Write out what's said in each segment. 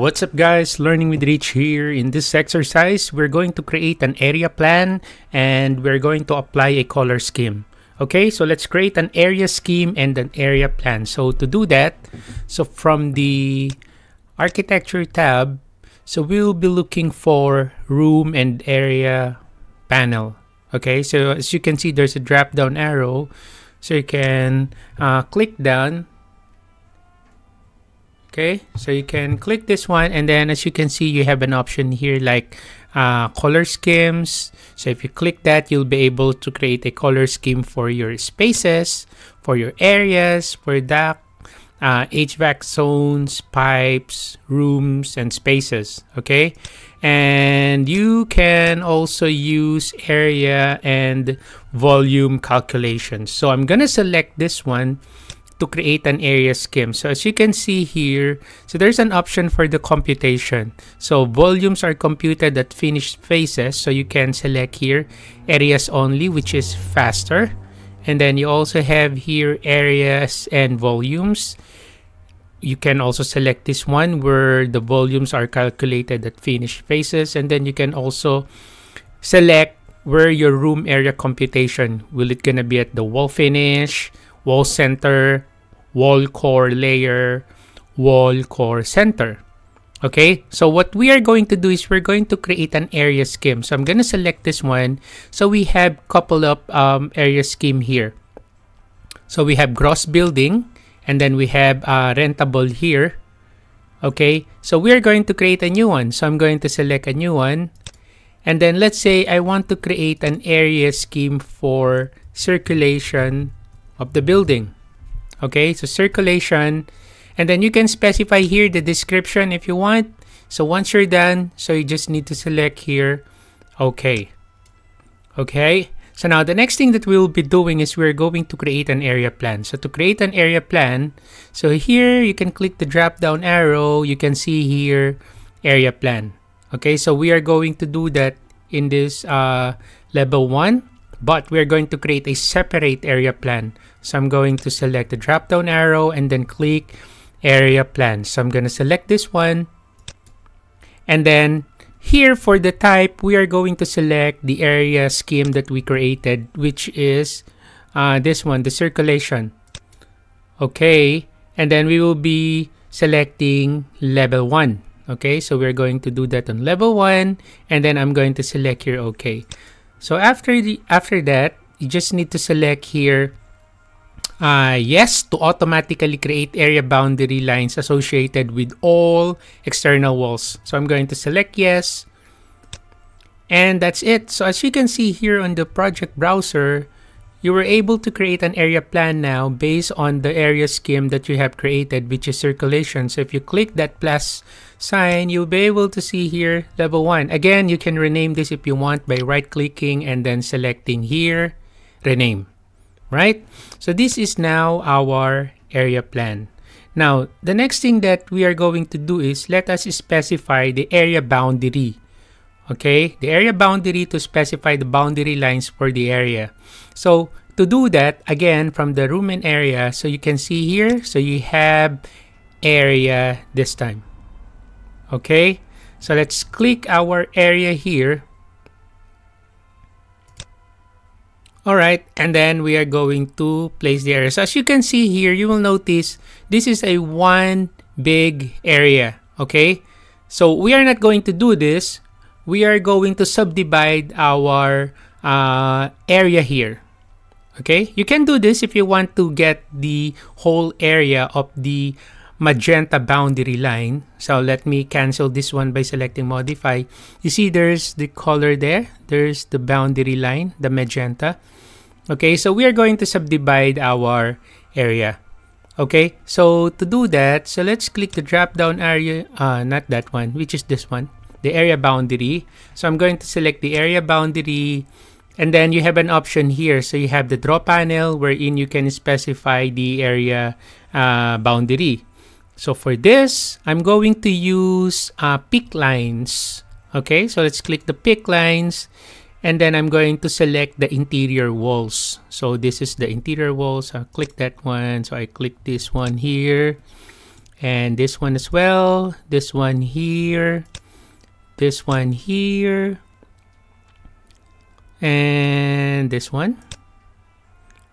What's up guys, Learning with Rich here. In this exercise, we're going to create an area plan and we're going to apply a color scheme. Okay, so let's create an area scheme and an area plan. So to do that, so from the architecture tab, so we'll be looking for room and area panel. Okay, so as you can see, there's a drop down arrow. So you can click down. Okay, so you can click this one, and then as you can see, you have an option here like color schemes. So if you click that, you'll be able to create a color scheme for your spaces, for your areas, for duct, HVAC zones, pipes, rooms, and spaces. Okay, and you can also use area and volume calculations. So I'm gonna select this one to create an area scheme. So as you can see here, so there's an option for the computation. So volumes are computed at finished phases. So you can select here areas only, which is faster. And then you also have here areas and volumes. You can also select this one where the volumes are calculated at finished phases. And then you can also select where your room area computation. Will it gonna be at the wall finish, wall center, wall core layer, wall core center. Okay, so what we are going to do is we're going to create an area scheme. So I'm going to select this one. So we have couple of area scheme here. So we have gross building, and then we have rentable here. Okay, so we are going to create a new one. So I'm going to select a new one. And then let's say I want to create an area scheme for circulation of the building. Okay, so circulation, and then you can specify here the description if you want. So once you're done, so you just need to select here okay. Okay, so now the next thing that we'll be doing is we're going to create an area plan. So to create an area plan, so here you can click the drop down arrow. You can see here area plan. Okay, so we are going to do that in this level 1, but we're going to create a separate area plan. So I'm going to select the drop down arrow and then click area plan. So I'm going to select this one. And then here for the type, we are going to select the area scheme that we created, which is this one, the circulation. Okay, and then we will be selecting level 1. Okay, so we're going to do that on level 1. And then I'm going to select here okay. So after that, you just need to select here yes to automatically create area boundary lines associated with all external walls. So I'm going to select yes. And that's it. So as you can see here on the project browser, you were able to create an area plan now based on the area scheme that you have created, which is circulation. So if you click that plus sign, you'll be able to see here level 1. Again, you can rename this if you want by right-clicking and then selecting here, rename, right? So this is now our area plan. Now, the next thing that we are going to do is let us specify the area boundary. Okay, the area boundary to specify the boundary lines for the area. So to do that, again, from the room and area, so you can see here, so you have area this time. Okay, so let's click our area here. All right, and then we are going to place the area. So as you can see here, you will notice this is a one big area. Okay, so we are not going to do this. We are going to subdivide our area here. Okay, you can do this if you want to get the whole area of the magenta boundary line. So let me cancel this one by selecting modify. You see there's the color there. There's the boundary line, the magenta. Okay, so we are going to subdivide our area. Okay, so to do that, so let's click the drop down area, not that one, which is this one, the area boundary. So I'm going to select the area boundary, and then you have an option here. So you have the draw panel wherein you can specify the area boundary. So for this, I'm going to use pick lines. Okay, so let's click the pick lines, and then I'm going to select the interior walls. So this is the interior walls. I'll click that one. So I click this one here. and this one as well, this one here, this one here, and this one.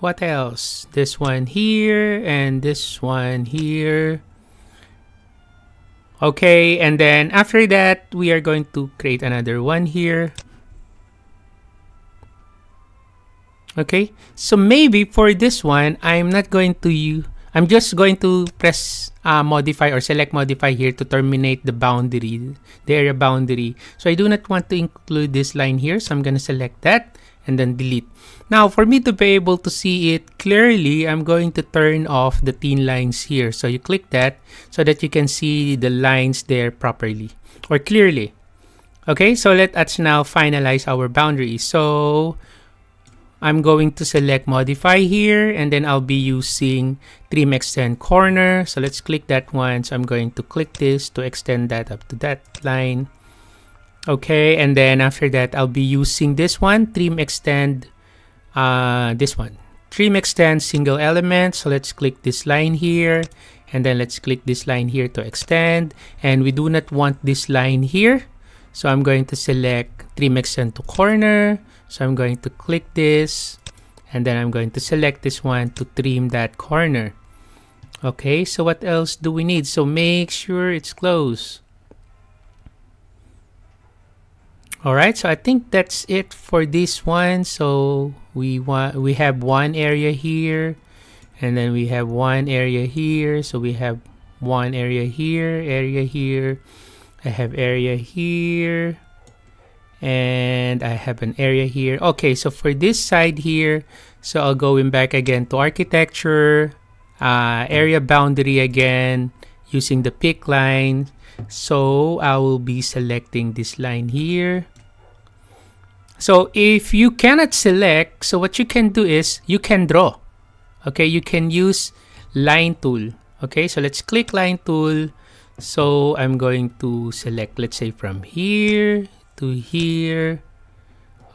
What else? This one here and this one here. Okay, and then after that, we are going to create another one here. Okay, so maybe for this one, I'm just going to press modify or select modify here to terminate the boundary, the area boundary. So I do not want to include this line here. So I'm going to select that and then delete. Now for me to be able to see it clearly, I'm going to turn off the thin lines here. So you click that so that you can see the lines there properly or clearly. Okay, so let us now finalize our boundary. So I'm going to select modify here, and then I'll be using trim extend corner. So let's click that one. So I'm going to click this to extend that up to that line. Okay, and then after that, I'll be using this one, trim extend, this one, trim extend single element. So let's click this line here, and then let's click this line here to extend. And we do not want this line here. So I'm going to select trim extend to corner. So I'm going to click this, and then I'm going to select this one to trim that corner. Okay, so what else do we need? So make sure it's closed. Alright, so I think that's it for this one. So we have one area here, and then we have one area here. So we have one area here, I have area here, and I have an area here. Okay, so for this side here, so I'll go in back again to architecture, area boundary again, using the pick line. So I will be selecting this line here. So if you cannot select, so what you can do is you can draw. Okay, you can use line tool. Okay, so let's click line tool. So I'm going to select, let's say, from here to here.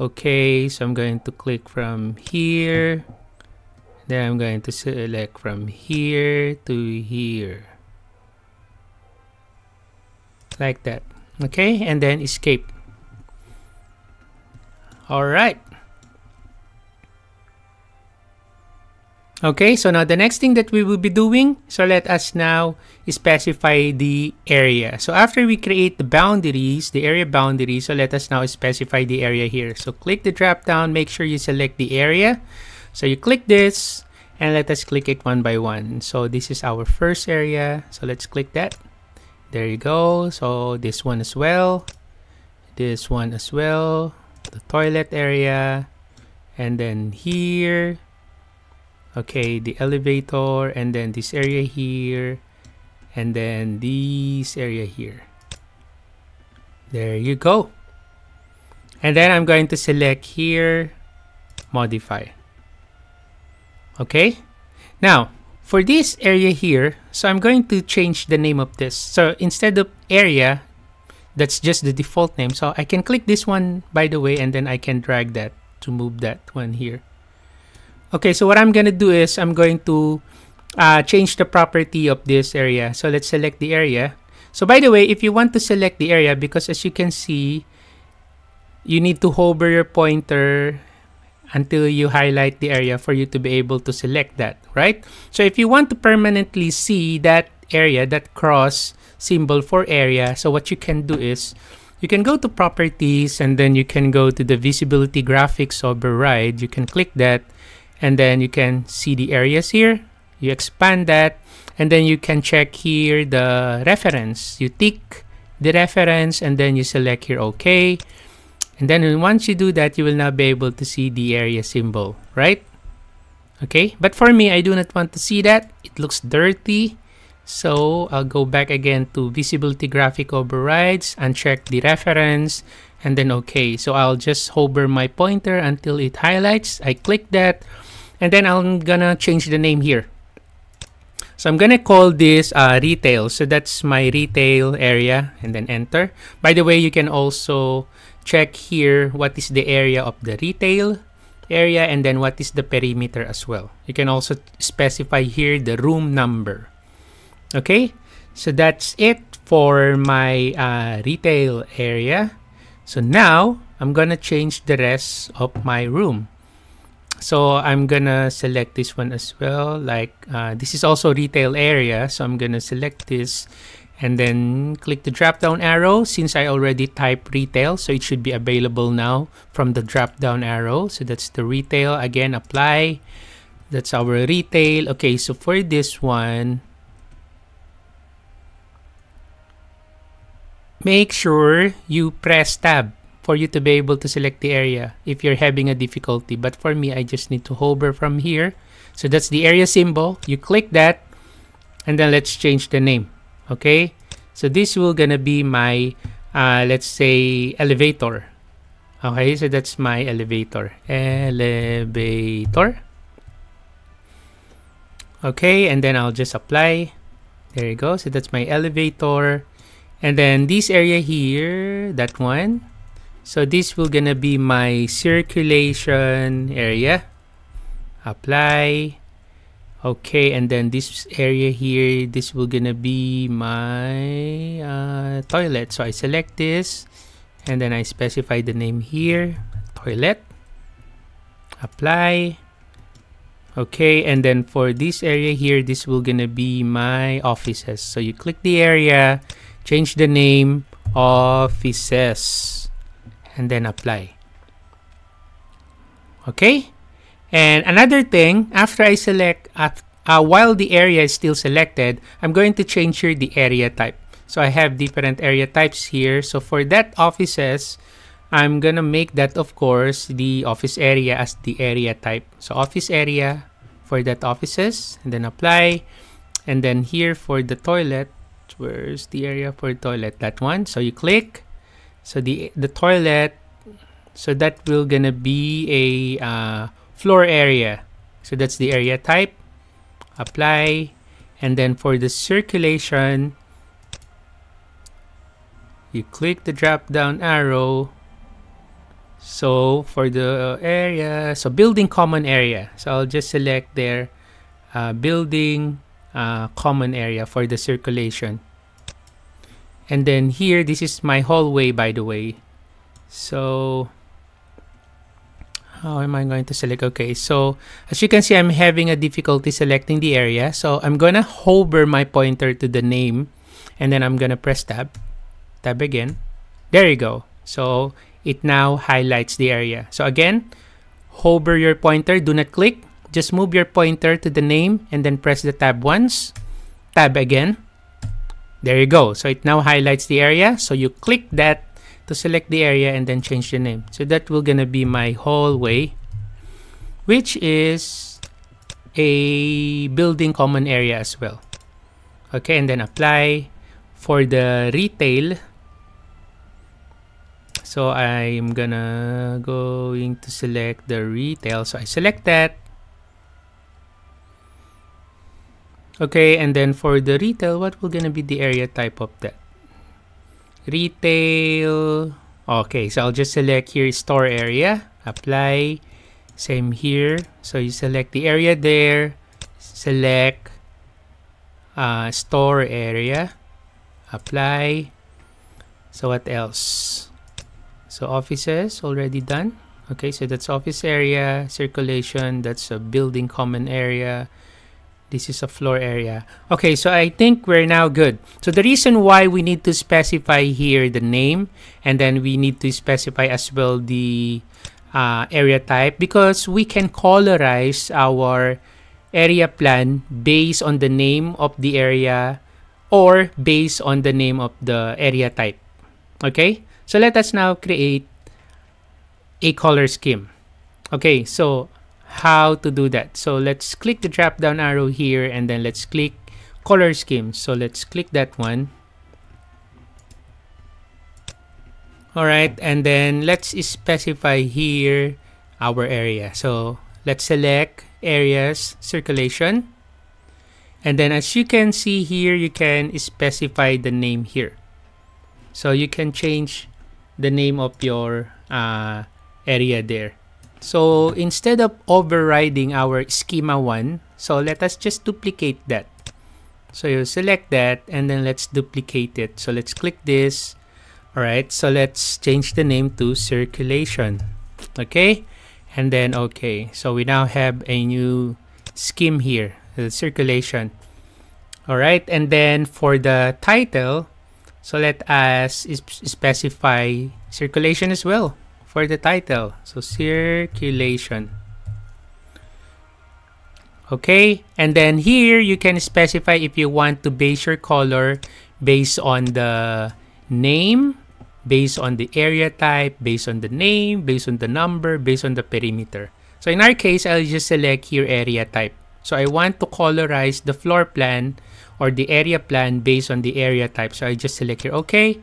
Okay, so I'm going to click from here, then I'm going to select from here to here, like that. Okay, and then escape. All right. Okay, so now the next thing that we will be doing, so let us now specify the area. So after we create the boundaries, the area boundary, so let us now specify the area here. So click the drop down, make sure you select the area. So you click this, and let us click it one by one. So this is our first area. So let's click that. There you go. So this one as well. This one as well. The toilet area. And then here. Okay, the elevator, and then this area here, and then this area here. There you go. And then I'm going to select here, modify. Okay, now for this area here, so I'm going to change the name of this. So instead of area, that's just the default name. So I can click this one, by the way, and then I can drag that to move that one here. Okay, so what I'm going to do is I'm going to change the property of this area. So let's select the area. So by the way, if you want to select the area, because as you can see, you need to hover your pointer until you highlight the area for you to be able to select that, right? So if you want to permanently see that area, that cross symbol for area, so what you can do is you can go to properties, and then you can go to the visibility graphics override. You can click that. And then you can see the areas here. You expand that, and then you can check here the reference. You tick the reference, and then you select here OK. And then once you do that, you will now be able to see the area symbol, right? Okay, but for me, I do not want to see that. It looks dirty. So I'll go back again to visibility graphic overrides, uncheck the reference, and then OK. So I'll just hover my pointer until it highlights. I click that, and then I'm gonna change the name here. So I'm gonna call this retail. So that's my retail area, and then enter. By the way, you can also check here what is the area of the retail area, and then what is the perimeter as well. You can also specify here the room number. Okay, So that's it for my retail area. So now I'm gonna change the rest of my room. So I'm gonna select this one as well. Like this is also retail area. So I'm gonna select this and then click the drop down arrow. Since I already typed retail, so it should be available now from the drop down arrow. So that's the retail. Again, apply. That's our retail. Okay, so for this one, make sure you press tab for you to be able to select the area if you're having a difficulty. But for me, I just need to hover from here. So that's the area symbol. You click that and then let's change the name. Okay, so this will gonna be my, let's say, elevator. Okay, so that's my elevator. Elevator. Okay, and then I'll just apply. There you go. So that's my elevator. And then this area here, that one. So this will gonna be my circulation area. Apply. Okay, and then this area here, this will gonna be my toilet. So I select this and then I specify the name here, toilet. Apply. Okay, and then for this area here, this will gonna be my offices. So you click the area, change the name, offices, and then apply. Okay, and another thing, after I select, while the area is still selected, I'm going to change here the area type. So I have different area types here. So for that offices, I'm gonna make that, of course, the office area as the area type. So office area for that offices, and then apply. And then here for the toilet, where's the area for toilet? That one. So you click. So the toilet, so that will gonna be a floor area. So that's the area type. Apply. And then for the circulation, you click the drop down arrow. So for the area, so building common area. So I'll just select there, building common area for the circulation. And then here, this is my hallway, by the way. So how am I going to select? Okay, so as you can see, I'm having a difficulty selecting the area. So I'm gonna hover my pointer to the name and then I'm gonna press tab, tab again. There you go. So it now highlights the area. So again, hover your pointer, do not click. Just move your pointer to the name and then press the tab once, tab again. There you go. So it now highlights the area. So you click that to select the area and then change the name. So that will gonna be my hallway, which is a building common area as well. Okay, and then apply for the retail. So I'm going to select the retail. So I select that. Okay, and then for the retail, what will gonna be the area type of that? Retail. Okay, so I'll just select here store area, apply, same here. So you select the area there, select store area, apply. So what else? So offices, already done. Okay, so that's office area, circulation, that's a building common area. This is a floor area. Okay, so I think we're now good. So the reason why we need to specify here the name and then we need to specify as well the area type, because we can colorize our area plan based on the name of the area or based on the name of the area type. Okay, so let us now create a color scheme. Okay, so how to do that? So let's click the drop down arrow here and then let's click color scheme. So let's click that one. All right, and then let's specify here our area. So let's select areas, circulation, and then as you can see here, you can specify the name here. So you can change the name of your area there. So instead of overriding our schema 1, so let us just duplicate that. So you select that and then let's duplicate it. So let's click this. All right, so let's change the name to circulation. Okay, and then okay. So we now have a new scheme here, the circulation. All right, and then for the title, so let us specify circulation as well for the title. So circulation. Okay, and then here you can specify if you want to base your color based on the name, based on the area type, based on the name, based on the number, based on the perimeter. So in our case, I'll just select here area type. So I want to colorize the floor plan or the area plan based on the area type. So I just select here OK.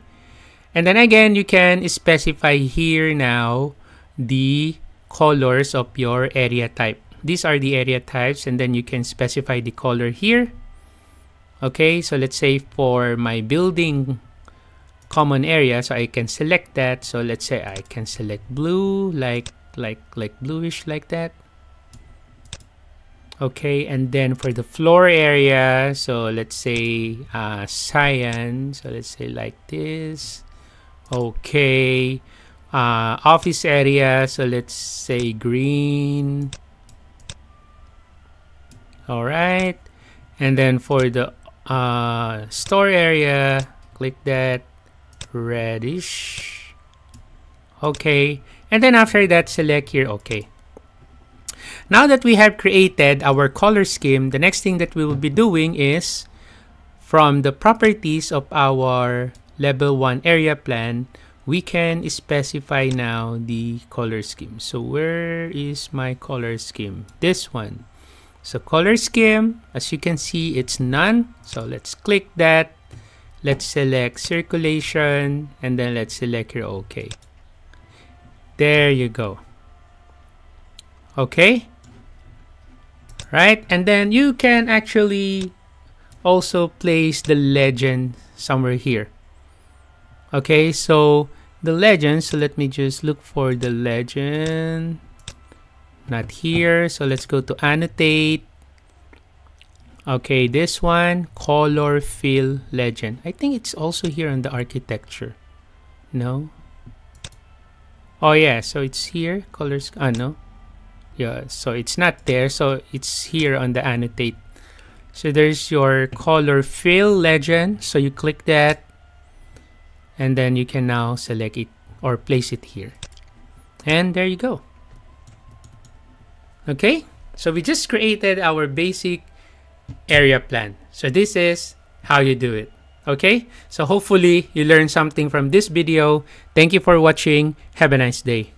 And then again, you can specify here now the colors of your area type. These are the area types, and then you can specify the color here. Okay, so let's say for my building common area, so I can select that. So let's say I can select blue, like bluish like that. Okay, and then for the floor area, so let's say cyan. So let's say like this. Okay, office area. So let's say green. All right, and then for the store area, click that, reddish. Okay, and then after that, select here, okay. Now that we have created our color scheme, the next thing that we will be doing is from the properties of our level 1 area plan, we can specify now the color scheme. So where is my color scheme? This one. So color scheme, as you can see, it's none. So let's click that. Let's select circulation and then let's select here OK. There you go. OK. Right. And then you can actually also place the legend somewhere here. OK, so the legend. So let me just look for the legend. Not here, so let's go to annotate. Okay, this one, color fill legend. I think it's also here on the architecture. No. Oh yeah, so it's here. Colors. Ah no. Yeah, so it's not there. So it's here on the annotate. So there's your color fill legend. So you click that, and then you can now select it or place it here. And there you go. Okay, so we just created our basic area plan. So this is how you do it. Okay, so hopefully you learned something from this video. Thank you for watching. Have a nice day.